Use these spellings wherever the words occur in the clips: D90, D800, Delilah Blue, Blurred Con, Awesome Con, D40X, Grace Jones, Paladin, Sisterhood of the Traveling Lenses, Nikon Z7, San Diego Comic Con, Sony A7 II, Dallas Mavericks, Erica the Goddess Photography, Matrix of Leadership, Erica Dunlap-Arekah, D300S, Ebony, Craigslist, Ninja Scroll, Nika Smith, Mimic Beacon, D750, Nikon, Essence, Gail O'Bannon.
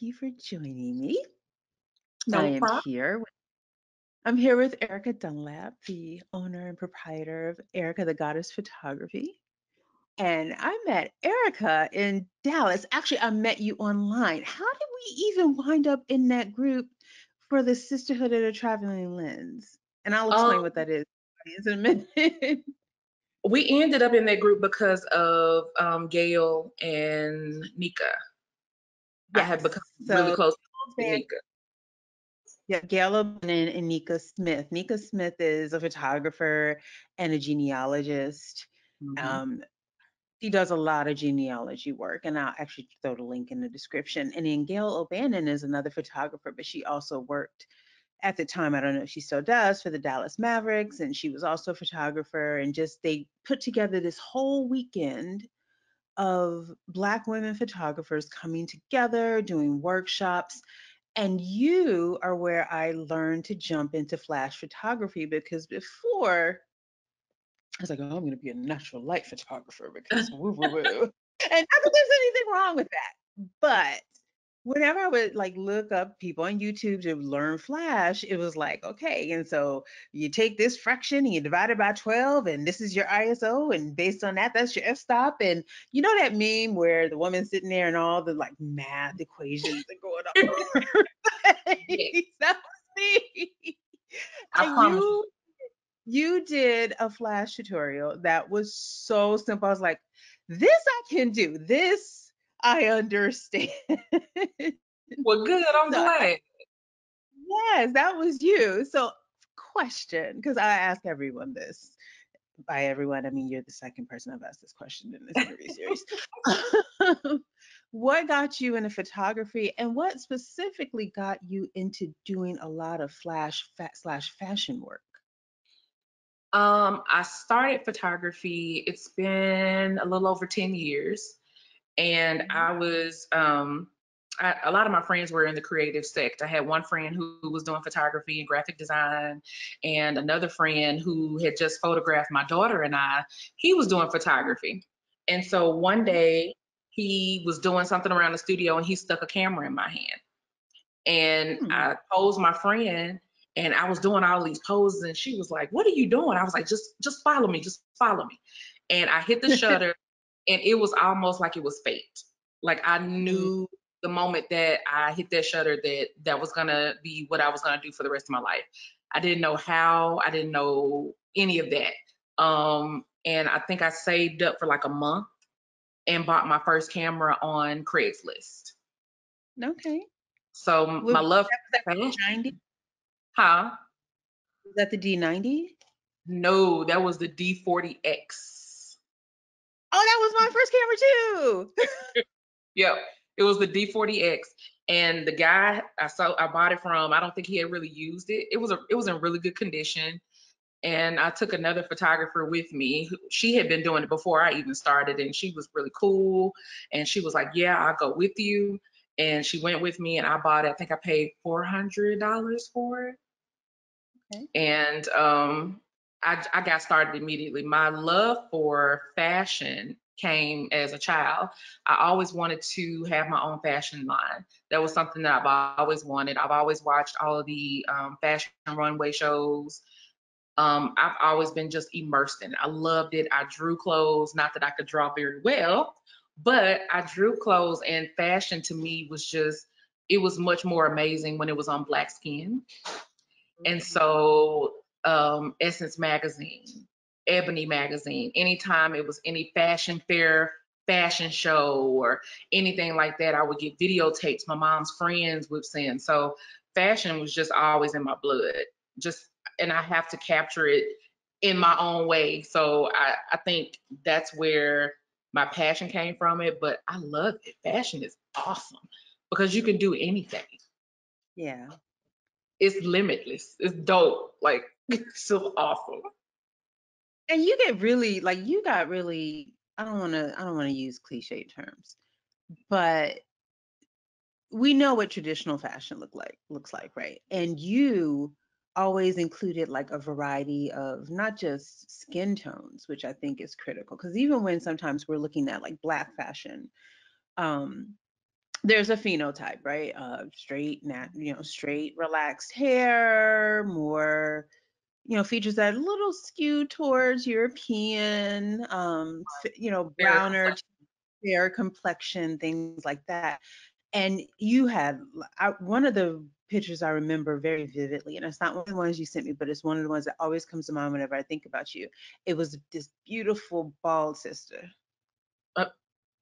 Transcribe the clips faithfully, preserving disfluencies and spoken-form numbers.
thank you for joining me. No I am problem. here. With, I'm here with Erica Dunlap, the owner and proprietor of Erica the Goddess Photography. And I met Erica in Dallas. Actually, I met you online. How did we even wind up in that group for the Sisterhood of the Traveling Lens? And I'll explain um, what that is in a minute. We ended up in that group because of um, Gail and Nika. Yes. I had become so, really close to Nika. Yeah, Gail O'Bannon and Nika Smith. Nika Smith is a photographer and a genealogist. Mm-hmm. Um, she does a lot of genealogy work, and I'll actually throw the link in the description. And then Gail O'Bannon is another photographer, but she also worked at the time, I don't know if she still does, for the Dallas Mavericks, and she was also a photographer. And just they put together this whole weekend of Black women photographers coming together, doing workshops. And you are where I learned to jump into flash photography, because before I was like, oh, I'm going to be a natural light photographer because woo, woo, woo. And not that there's anything wrong with that, but whenever I would like look up people on YouTube to learn flash, it was like, okay, and so you take this fraction and you divide it by twelve, and this is your I S O, and based on that, that's your f-stop. And you know that meme where the woman's sitting there and all the like math equations are going on. That was me. And you, you did a flash tutorial that was so simple. I was like, this I can do. This I understand. Well, good. I'm so, glad. Yes, that was you. So, question, because I ask everyone this. By everyone, I mean you're the second person I've asked this question in this interview series. Um, what got you into photography, and what specifically got you into doing a lot of flash fa- slash fashion work? Um, I started photography. It's been a little over ten years. And I was, um, I, a lot of my friends were in the creative sector. I had one friend who, who was doing photography and graphic design, and another friend who had just photographed my daughter and I, he was doing photography. And so one day he was doing something around the studio and he stuck a camera in my hand. And hmm. I posed my friend, and I was doing all these poses, and she was like, what are you doing? I was like, just, just follow me, just follow me. And I hit the shutter. And it was almost like it was fate. Like I knew the moment that I hit that shutter that that was gonna be what I was gonna do for the rest of my life. I didn't know how, I didn't know any of that. Um, and I think I saved up for like a month and bought my first camera on Craigslist. Okay. So was my love for D ninety? Huh? Was that the D ninety? No, that was the D forty X. Oh, that was my first camera too. Yep, it was the D forty X, and the guy I saw, I bought it from, I don't think he had really used it. It was a, it was in really good condition, and I took another photographer with me. She had been doing it before I even started, and she was really cool. And she was like, "Yeah, I'll go with you," and she went with me, and I bought it. I think I paid four hundred dollars for it, okay. and um. I, I got started immediately. My love for fashion came as a child. I always wanted to have my own fashion line. That was something that I've always wanted. I've always watched all of the um, fashion runway shows. Um, I've always been just immersed in it. I loved it. I drew clothes, not that I could draw very well, but I drew clothes, and fashion to me was just, it was much more amazing when it was on Black skin. And so, um Essence magazine, Ebony magazine, anytime it was any fashion fair, fashion show, or anything like that, I would get videotapes my mom's friends would send. So fashion was just always in my blood, just, and I have to capture it in my own way. So I, I think that's where my passion came from it, but I love it. Fashion is awesome because you can do anything. Yeah. It's limitless. It's dope. Like, it's so awful. And you get really, like, you got really, I don't want to, I don't want to use cliche terms, but we know what traditional fashion look like, looks like, right? And you always included like a variety of not just skin tones, which I think is critical, because even when sometimes we're looking at like Black fashion, um, there's a phenotype, right? Uh, straight, nat, you know, straight, relaxed hair, more, you know, features that a little skew towards European, um, you know, browner, fair complexion, things like that. And you had I, one of the pictures I remember very vividly, and it's not one of the ones you sent me, but it's one of the ones that always comes to mind whenever I think about you. It was this beautiful bald sister. Uh,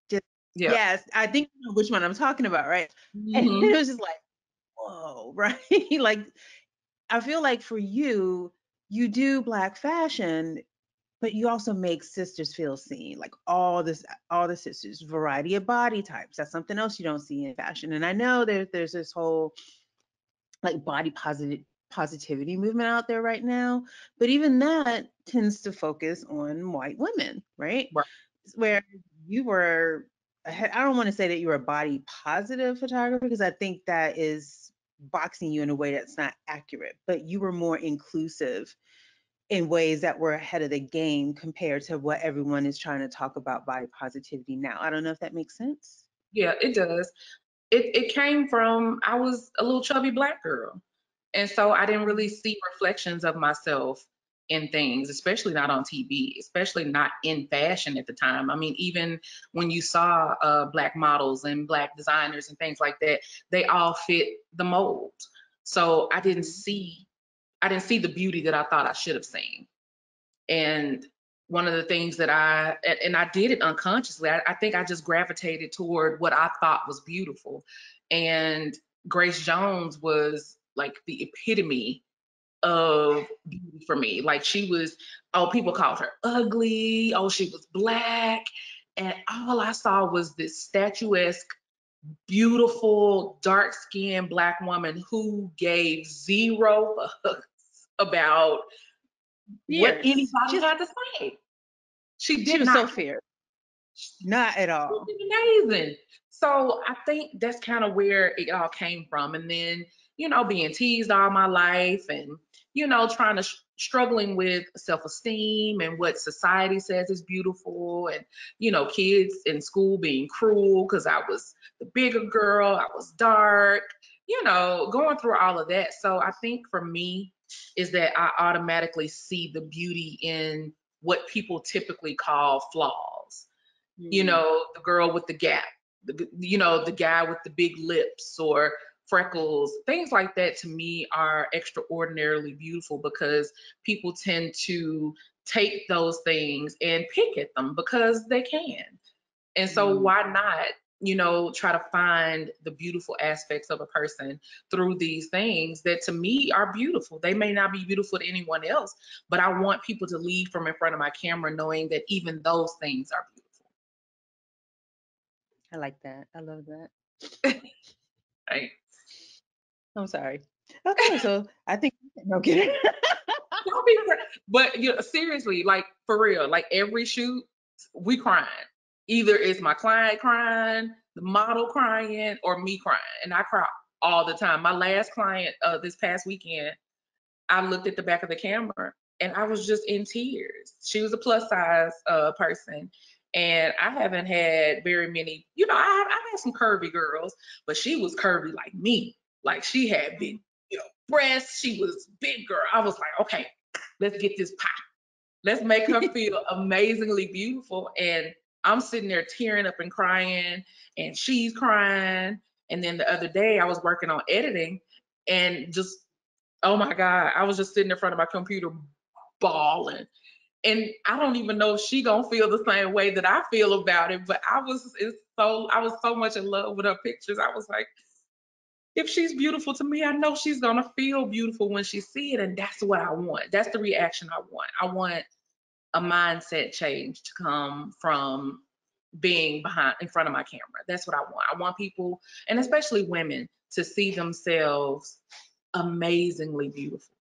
just, yeah. Yes, I think I know which one I'm talking about, right? Mm-hmm. And it was just like, whoa, right? Like, I feel like for you, you do Black fashion, but you also make sisters feel seen, like all this, all the sisters, variety of body types. That's something else you don't see in fashion. And I know there, there's this whole like body positive positivity movement out there right now, but even that tends to focus on white women, right? Right. Where you were, I don't want to say that you were a body positive photographer, because I think that is boxing you in a way that's not accurate, but you were more inclusive in ways that were ahead of the game compared to what everyone is trying to talk about body positivity now. I don't know if that makes sense. Yeah, it does. It it came from, I was a little chubby Black girl. And so I didn't really see reflections of myself in things, especially not on T V, especially not in fashion at the time. I mean, even when you saw uh, Black models and Black designers and things like that, they all fit the mold. So I didn't see I didn't see the beauty that I thought I should have seen. And one of the things that I, and I did it unconsciously, I, I think I just gravitated toward what I thought was beautiful. And Grace Jones was like the epitome of beauty for me. Like she was, oh, people called her ugly, oh, she was Black. And all I saw was this statuesque, beautiful, dark-skinned Black woman who gave zero fucks about fierce. What anybody just had to say. She did she was not, so fierce. Not at all. She was amazing. So I think that's kind of where it all came from. And then, you know, being teased all my life and, you know, trying to, struggling with self-esteem and what society says is beautiful, and, you know, kids in school being cruel because I was the bigger girl, I was dark, you know, going through all of that. So I think for me is that I automatically see the beauty in what people typically call flaws. Mm-hmm. You know, the girl with the gap, the, you know, the guy with the big lips or freckles, things like that, to me are extraordinarily beautiful because people tend to take those things and pick at them because they can. And so mm. why not, you know, try to find the beautiful aspects of a person through these things that to me are beautiful. They may not be beautiful to anyone else, but I want people to leave from in front of my camera knowing that even those things are beautiful. I like that. I love that. Right. I'm sorry. Okay, so I think no kidding. But you know, seriously, like for real, like every shoot, we crying. Either it's my client crying, the model crying, or me crying, and I cry all the time. My last client, uh, this past weekend, I looked at the back of the camera and I was just in tears. She was a plus size uh, person. And I haven't had very many, you know, I, I've had some curvy girls, but she was curvy like me. Like she had big, you know, breasts. She was big girl. I was like, okay, let's get this pop. Let's make her feel amazingly beautiful. And I'm sitting there tearing up and crying, and she's crying. And then the other day I was working on editing and just, oh my God, I was just sitting in front of my computer bawling. And I don't even know if she gonna feel the same way that I feel about it, but I was it's so I was so much in love with her pictures. I was like, if she's beautiful to me, I know she's gonna feel beautiful when she sees it, and that's what I want. That's the reaction I want. I want a mindset change to come from being behind in front of my camera. That's what I want. I want people, and especially women, to see themselves amazingly beautiful.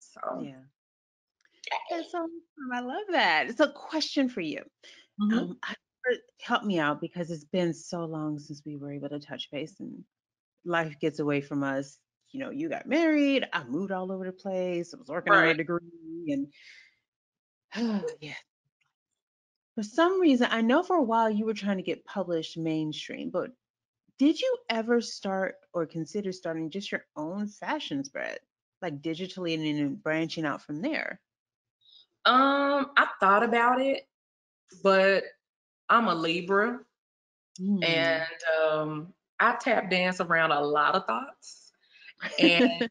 So yeah. That's so awesome. I love that. It's a question for you. Mm-hmm. um, help me out, because it's been so long since we were able to touch base and life gets away from us. You know, you got married, I moved all over the place, I was working right. on a degree, and oh, yeah. For some reason, I know for a while you were trying to get published mainstream, but Did you ever start or consider starting just your own fashion spread, like digitally, and then branching out from there? Um, I thought about it, but I'm a Libra, mm. and um, I tap dance around a lot of thoughts, and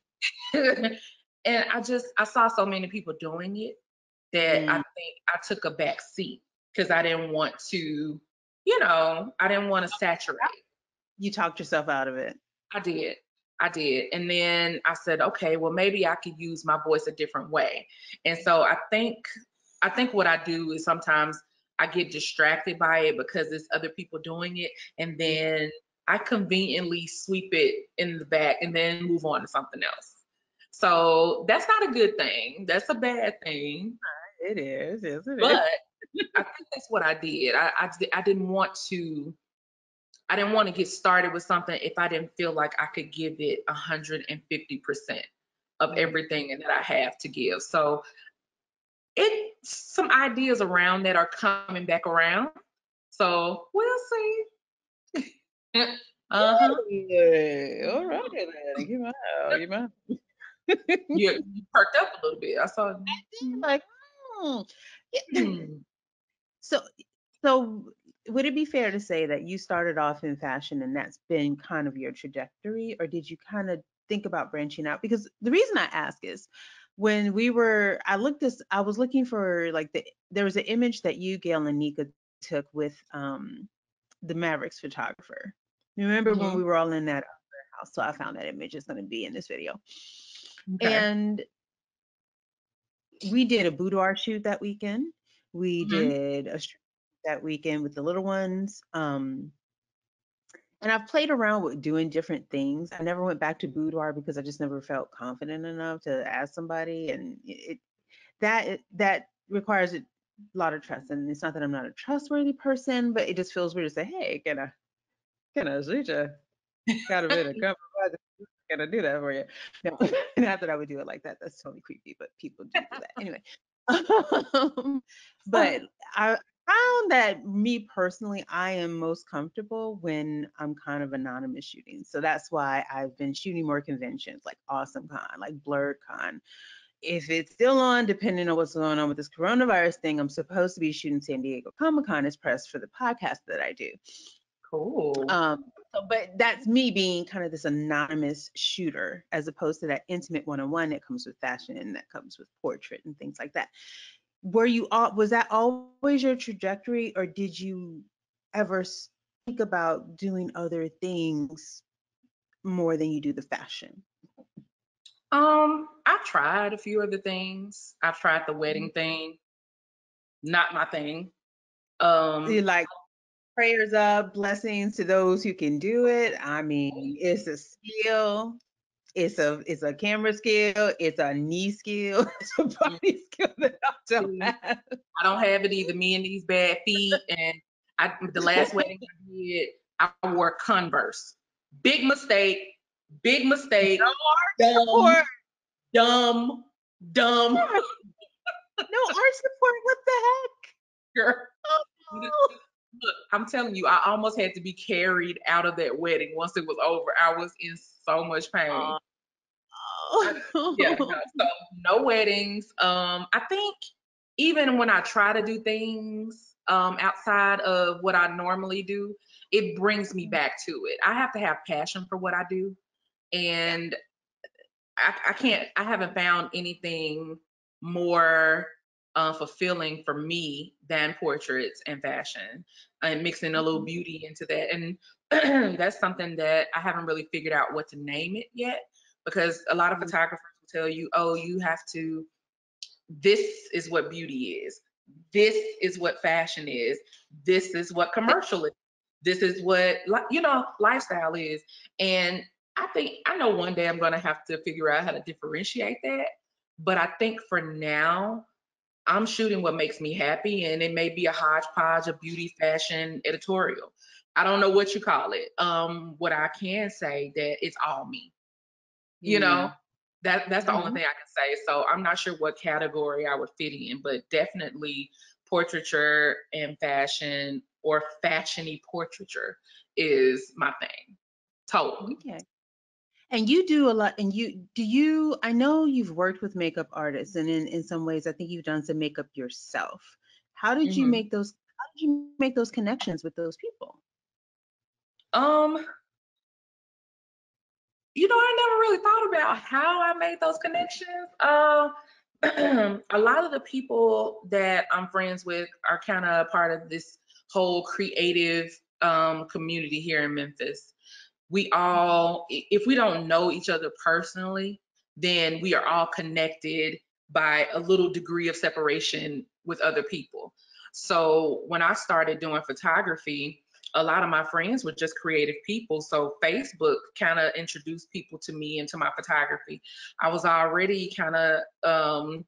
and I just I saw so many people doing it that mm. I think I took a back seat because I didn't want to, you know, I didn't want to saturate. You talked yourself out of it. I did. I did. And then I said, okay, well, maybe I could use my voice a different way. And so I think, I think what I do is sometimes I get distracted by it because there's other people doing it. And then I conveniently sweep it in the back and then move on to something else. So that's not a good thing. That's a bad thing. It is. Yes, it but is. I think that's what I did. I, I, I didn't want to I didn't want to get started with something if I didn't feel like I could give it one hundred fifty percent of everything that I have to give. So it, some ideas around that are coming back around. So we'll see. Uh-huh. Yeah. All right, then. You might, you might. you, you perked up a little bit. I saw. I did, like, oh. Yeah. So, so. Would it be fair to say that you started off in fashion and that's been kind of your trajectory, or did you kind of think about branching out? Because the reason I ask is when we were, I looked this, I was looking for like the, there was an image that you, Gail, and Nika took with um, the Mavericks photographer. You remember mm-hmm. when we were all in that house? So I found that image is going to be in this video. Okay. And we did a boudoir shoot that weekend. We mm-hmm. did a that weekend with the little ones, um and I've played around with doing different things. I never went back to boudoir because I just never felt confident enough to ask somebody, and it that it, that requires a lot of trust. And it's not that I'm not a trustworthy person, but it just feels weird to say, hey, can I can I see you? Got a bit of comfort. Can I do that for you? No, not that I would do it like that. That's totally creepy, but people do, do that anyway. Um, but I found that me personally, I am most comfortable when I'm kind of anonymous shooting. So that's why I've been shooting more conventions like Awesome Con, like Blurred Con. If it's still on, depending on what's going on with this coronavirus thing, I'm supposed to be shooting San Diego Comic Con as press for the podcast that I do. Cool. Um, so, but that's me being kind of this anonymous shooter, as opposed to that intimate one-on-one that comes with fashion and that comes with portrait and things like that. Were you all, was that always your trajectory, or did you ever think about doing other things more than you do the fashion? Um, I tried a few other things. I tried the wedding thing, not my thing. Um, You're like, prayers up, blessings to those who can do it. I mean, it's a skill. It's a it's a camera skill, it's a knee skill, it's a body skill that I don't have. I don't have it either, me and these bad feet. And I, the last wedding I did, I wore Converse. Big mistake, big mistake. No art support. Dumb, dumb. dumb. No art support, what the heck? Girl. Oh. Look, I'm telling you, I almost had to be carried out of that wedding once it was over. I was in so much pain. Oh. Oh. Yeah, no, so no weddings. Um, I think even when I try to do things um, outside of what I normally do, it brings me back to it. I have to have passion for what I do. And I, I can't, I haven't found anything more Uh, fulfilling for me than portraits and fashion, and mixing a little beauty into that. And that's something that I haven't really figured out what to name it yet, because a lot of photographers will tell you, oh, you have to, this is what beauty is, this is what fashion is, this is what commercial is, this is what, you know, lifestyle is. And I think, I know one day I'm going to have to figure out how to differentiate that, but I think for now I'm shooting what makes me happy, and it may be a hodgepodge of beauty, fashion, editorial. I don't know what you call it. Um, what I can say that it's all me. You yeah. know, that that's the mm-hmm. only thing I can say. So I'm not sure what category I would fit in, but definitely portraiture and fashion, or fashiony portraiture is my thing, totally. Okay. And you do a lot, and you, do you, I know you've worked with makeup artists, and in, in some ways, I think you've done some makeup yourself. How did mm-hmm. you make those, how did you make those connections with those people? Um, you know, I never really thought about how I made those connections. Uh, a lot of the people that I'm friends with are kind of part of this whole creative um, community here in Memphis. We all, if we don't know each other personally, then we are all connected by a little degree of separation with other people. So when I started doing photography, a lot of my friends were just creative people. So Facebook kind of introduced people to me and to my photography. I was already kind of um,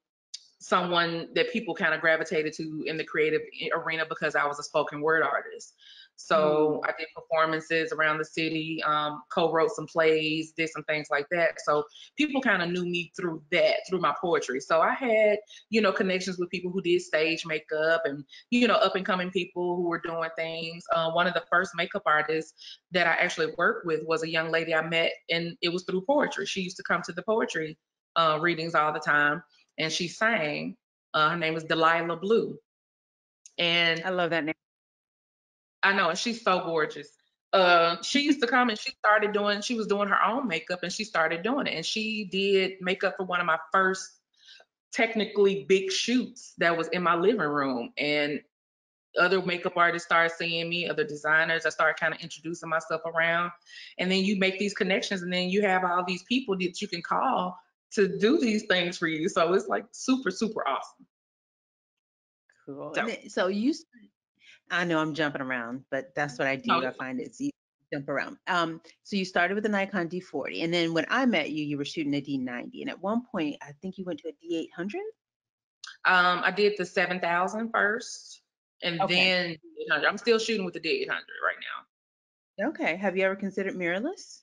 someone that people kind of gravitated to in the creative arena because I was a spoken word artist. So I did performances around the city, um, co-wrote some plays, did some things like that. So people kind of knew me through that, through my poetry. So I had, you know, connections with people who did stage makeup and, you know, up and coming people who were doing things. Uh, one of the first makeup artists that I actually worked with was a young lady I met, and it was through poetry. She used to come to the poetry uh, readings all the time, and she sang. Uh, her name was Delilah Blue. And I love that name. I know, and she's so gorgeous. Uh, she used to come and she started doing, she was doing her own makeup and she started doing it. And she did makeup for one of my first technically big shoots that was in my living room. And other makeup artists started seeing me, other designers. I started kind of introducing myself around. And then you make these connections, and then you have all these people that you can call to do these things for you. So it's like super, super awesome. Cool. So, then, so you... I know I'm jumping around, but that's what I do. Okay. I find it's easy to jump around. Um, so you started with the Nikon D forty, and then when I met you, you were shooting a D ninety, and at one point, I think you went to a D eight hundred? Um, I did the seven thousand first, and okay. then you know, I'm still shooting with the D eight hundred right now. Okay. Have you ever considered mirrorless?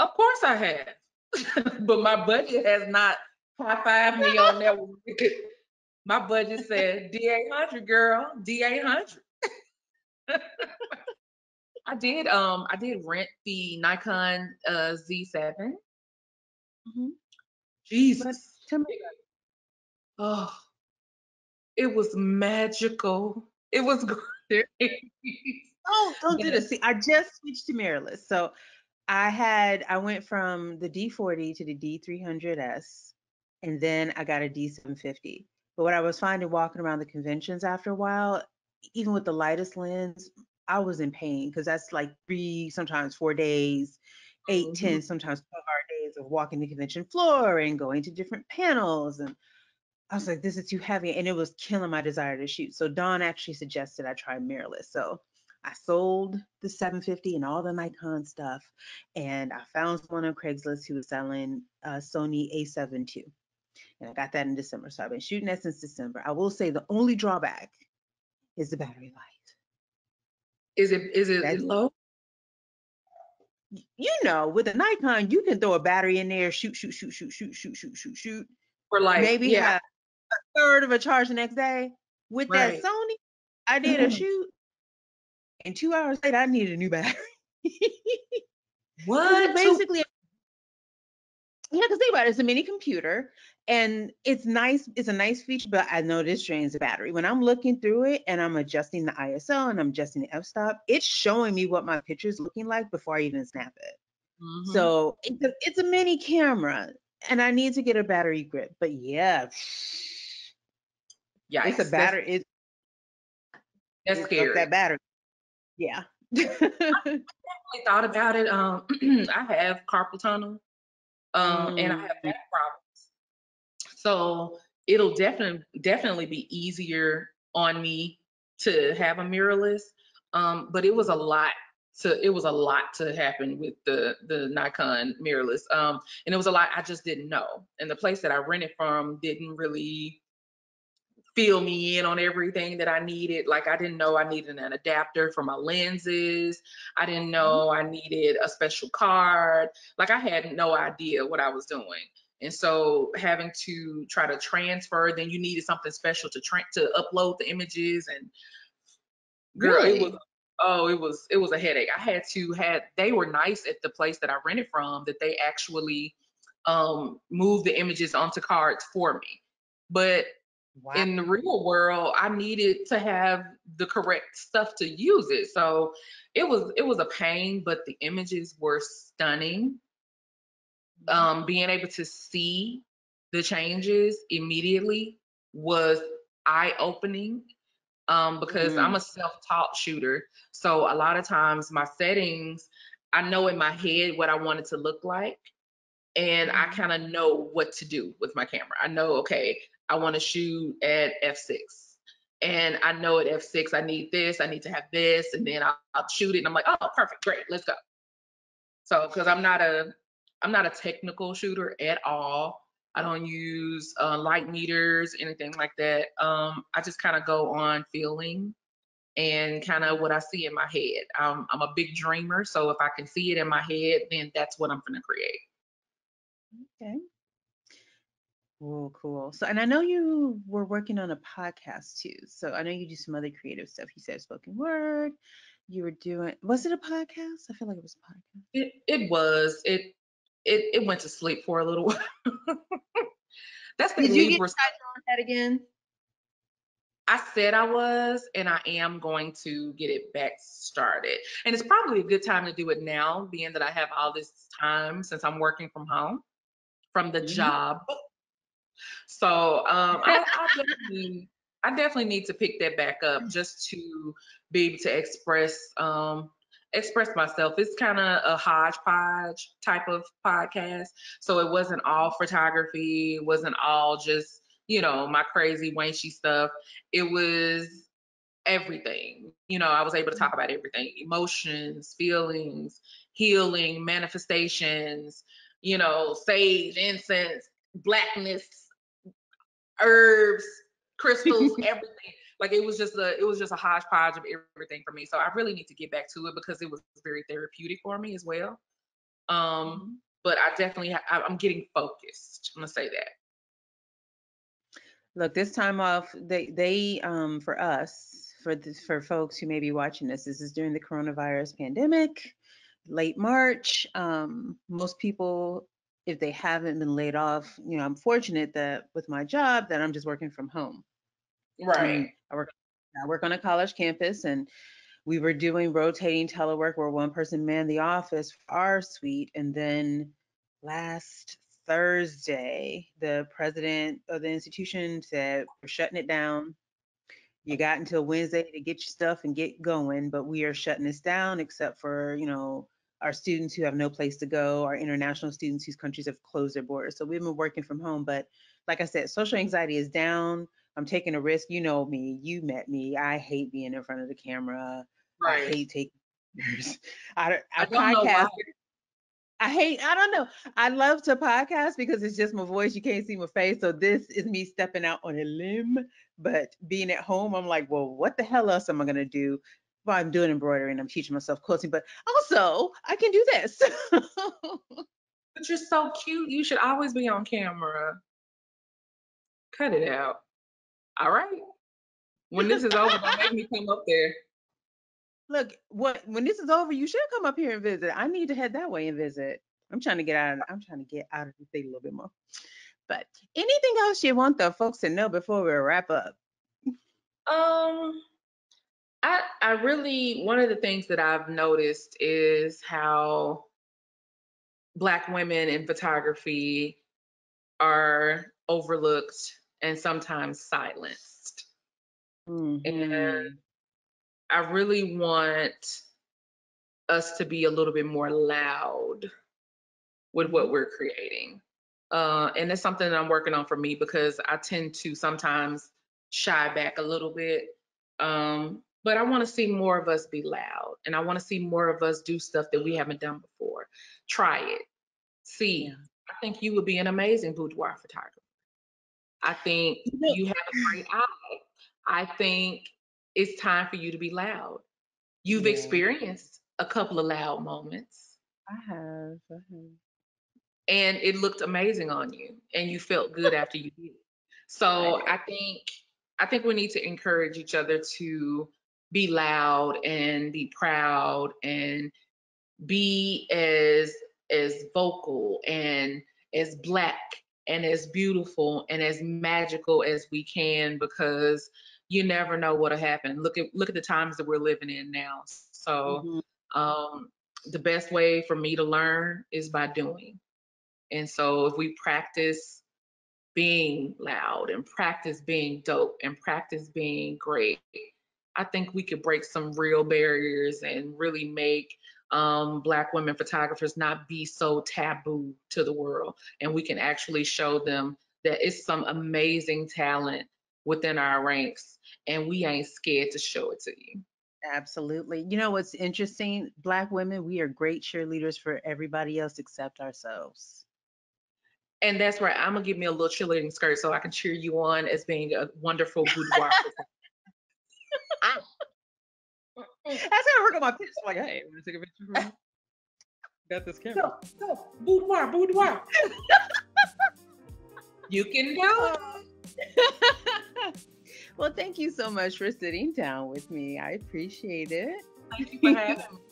Of course I have, but my budget has not high-fived me on that one. My budget said D eight hundred, girl, D eight hundred. I did um I did rent the Nikon uh, Z seven. Mm-hmm. Jesus. Tell me. Oh, it was magical. It was great. Oh, don't do this. See, I just switched to mirrorless. So I had I went from the D forty to the D three hundred S, and then I got a D seven fifty. But what I was finding walking around the conventions after a while, even with the lightest lens, I was in pain, because that's like three, sometimes four days, eight, mm-hmm. ten, sometimes twelve hour days of walking the convention floor and going to different panels. And I was like, this is too heavy. And it was killing my desire to shoot. So Dawn actually suggested I try mirrorless. So I sold the seven fifty and all the Nikon stuff. And I found someone on Craigslist who was selling a Sony A seven two. And I got that in December, so I've been shooting that since December. I will say the only drawback is the battery life. Is it is it That's low? You know, with a Nikon, you can throw a battery in there, shoot, shoot, shoot, shoot, shoot, shoot, shoot, shoot, shoot. Or like maybe yeah. have a third of a charge the next day. With right. that Sony, I did a shoot, and two hours later, I needed a new battery. What? Basically. Yeah, because think about it, it's a mini computer, and it's nice, it's a nice feature, but I know this drains the battery. When I'm looking through it and I'm adjusting the I S O and I'm adjusting the f-stop, it's showing me what my picture is looking like before I even snap it. Mm-hmm. So it's a, it's a mini camera, and I need to get a battery grip, but yeah. Yeah, it's a battery. It's, that's it's scary. That battery. Yeah. I definitely thought about it. Um, I have carpal tunnel. Um, mm. And I have back problems, so it'll definitely definitely be easier on me to have a mirrorless. Um, but it was a lot to it was a lot to happen with the the Nikon mirrorless. Um, and it was a lot I just didn't know, and the place that I rented from didn't really fill me in on everything that I needed. Like I didn't know I needed an adapter for my lenses. I didn't know I needed a special card. Like I had no idea what I was doing. And so having to try to transfer, then you needed something special to tra- to upload the images. And girl, really? It was Oh, it was it was a headache. I had to had they were nice at the place that I rented from that they actually um moved the images onto cards for me. But wow. In the real world, I needed to have the correct stuff to use it. So it was it was a pain, but the images were stunning. Um, being able to see the changes immediately was eye-opening. Um, because mm. I'm a self-taught shooter. So a lot of times my settings, I know in my head what I want it to look like. And I kind of know what to do with my camera. I know, okay, I want to shoot at F six. And I know at F six, I need this, I need to have this. And then I'll, I'll shoot it and I'm like, oh, perfect, great, let's go. So, because I'm not a, I'm not a technical shooter at all. I don't use uh, light meters, anything like that. Um, I just kind of go on feeling and kind of what I see in my head. Um, I'm a big dreamer, so if I can see it in my head, then that's what I'm gonna create. Okay. Oh, cool. So, and I know you were working on a podcast too. So I know you do some other creative stuff. You said spoken word. You were doing. Was it a podcast? I feel like it was a podcast. It it was it. It it went to sleep for a little while. That's the Did you get on that again? I said I was, and I am going to get it back started. And it's probably a good time to do it now, being that I have all this time since I'm working from home, from the mm-hmm. job. So um, I, I, definitely, I definitely need to pick that back up just to be able to express. Um, express myself. It's kind of a hodgepodge type of podcast, so it wasn't all photography, it wasn't all just, you know, my crazy wanky stuff. It was everything, you know. I was able to talk about everything: emotions, feelings, healing, manifestations, you know, sage, incense, blackness, herbs, crystals, everything. Like it was just a, it was just a hodgepodge of everything for me. So I really need to get back to it because it was very therapeutic for me as well. Um, but I definitely, ha- I'm getting focused. I'm gonna say that. Look, this time off, they, they, um, for us, for the, for folks who may be watching this, this is during the coronavirus pandemic, late March. Um, most people, if they haven't been laid off, you know, I'm fortunate that with my job that I'm just working from home. Right. Um, I work I work on a college campus, and we were doing rotating telework where one person manned the office for our suite. And then last Thursday, the president of the institution said, we're shutting it down. You got until Wednesday to get your stuff and get going, but we are shutting this down except for, you know, our students who have no place to go, our international students whose countries have closed their borders. So we've been working from home, but like I said, social anxiety is down. I'm taking a risk. You know me. You met me. I hate being in front of the camera. Right. I hate taking pictures. I, I, I podcast. I hate. I don't know. I love to podcast because it's just my voice. You can't see my face. So this is me stepping out on a limb. But being at home, I'm like, well, what the hell else am I gonna do? Well, I'm doing embroidery and I'm teaching myself quilting, but also I can do this. But you're so cute. You should always be on camera. Cut it out. All right. When this is over, don't make me come up there. Look, what when this is over, you should come up here and visit. I need to head that way and visit. I'm trying to get out of I'm trying to get out of the state a little bit more. But anything else you want the folks to know before we wrap up? Um I I really one of the things that I've noticed is how Black women in photography are overlooked and sometimes silenced. Mm-hmm. And I really want us to be a little bit more loud with what we're creating. Uh, and that's something that I'm working on for me because I tend to sometimes shy back a little bit. Um, but I wanna see more of us be loud, and I wanna see more of us do stuff that we haven't done before. Try it, see. Yeah. I think you would be an amazing boudoir photographer. I think you have a great eye. I think it's time for you to be loud. You've yeah. experienced a couple of loud moments. I have, I have. And it looked amazing on you, and you felt good after you did. So I think I think we need to encourage each other to be loud and be proud and be as as vocal and as Black and as beautiful and as magical as we can, because you never know what'll happen. Look at look at the times that we're living in now. So mm-hmm. um, the best way for me to learn is by doing. And so if we practice being loud and practice being dope and practice being great, I think we could break some real barriers and really make um, Black women photographers not be so taboo to the world. And we can actually show them that it's some amazing talent within our ranks, and we ain't scared to show it to you. Absolutely. You know what's interesting? Black women, we are great cheerleaders for everybody else except ourselves. And that's right. I'm gonna give me a little cheerleading skirt so I can cheer you on as being a wonderful boudoir. That's how I work on my pictures. I'm like, hey, want to take a picture from me? Got this camera. So, so, boudoir, boudoir. You can go. Well, thank you so much for sitting down with me. I appreciate it. Thank you for having me.